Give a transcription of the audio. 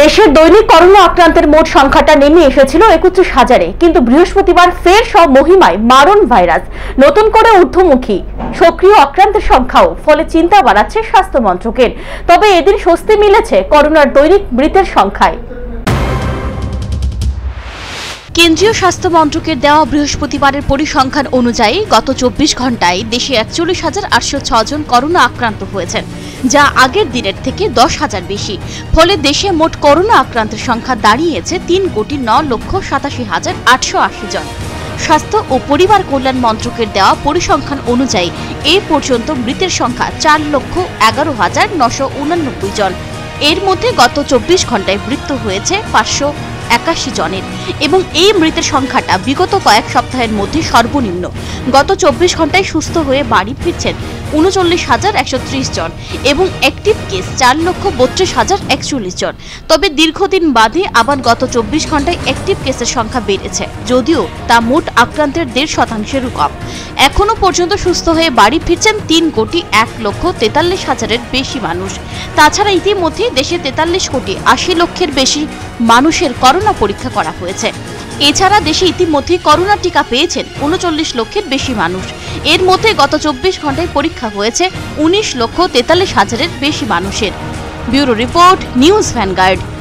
দেশে দৈনিক করোনা আক্রান্তের মোট সংখ্যাটা নেমে এসেছিল ৩১,০০০-এ, কিন্তু বৃহস্পতিবার ফের সব মহিমায় মারণ ভাইরাস, নতুন করে ঊর্ধ্বমুখী সক্রিয় আক্রান্তের সংখ্যাও, ফলে চিন্তা বাড়াচ্ছে স্বাস্থ্য মন্ত্রকের। তবে এদিন স্বস্তি মিলেছে করোনার দৈনিক মৃতের সংখ্যায়। কেন্দ্রীয় স্বাস্থ্য মন্ত্রকের দেওয়া বৃহস্পতিবারের পরিসংখ্যান অনুযায়ী গত ২৪ ঘন্টায় দেশে ৪১,৮০৬ জন করোনা আক্রান্ত হয়েছেন, যা আগের দিনের থেকে ১০,০০০ বেশি। ফলে দেশে মোট করোনা আক্রান্তের সংখ্যা দাঁড়িয়েছে ৩,৯,৮৭,৮৮০ জন। স্বাস্থ্য ও পরিবার কল্যাণ মন্ত্রকের দেওয়া পরিসংখ্যান অনুযায়ী এ পর্যন্ত মৃতের সংখ্যা ৪,১১,৯৮৯ জন। এর মধ্যে গত ২৪ ঘন্টায় মৃত্যু হয়েছে ৫৮১ জনের, এবং এই মৃতের সংখ্যাটা বিগত কয়েক সপ্তাহের মধ্যে সর্বনিম্ন। গত ২৪ ঘন্টায় সুস্থ হয়ে বাড়ি ফিরছেন ৩৯,১৩০ জন এবং অ্যাক্টিভ কেস ৪,৩২,০৪১ জন। তবে দীর্ঘদিন বাদে আবার গত ২৪ ঘন্টায় অ্যাক্টিভ কেসের সংখ্যা বেড়েছে, যদিও তা মোট আক্রান্তের ১.৫%-ও কম। এখনো পর্যন্ত সুস্থ হয়ে বাড়ি ফিরছেন ৩,০১,৪৩,০০০-এর বেশি মানুষ। তাছাড়া ইতিমধ্যে দেশে ৪৩,৮০,০০,০০০-এর বেশি মানুষের করোনা পরীক্ষা করা হয়েছে। এছাড়া দেশে ইতিমধ্যে করোনা টিকা পেয়েছেন ৩৯,০০,০০০-এর বেশি মানুষ। এর মধ্যে গত ২৪ ঘন্টায় পরীক্ষা হয়েছে ১৯,৪৩,০০০-এর বেশি মানুষের। Bureau report, news vanguard.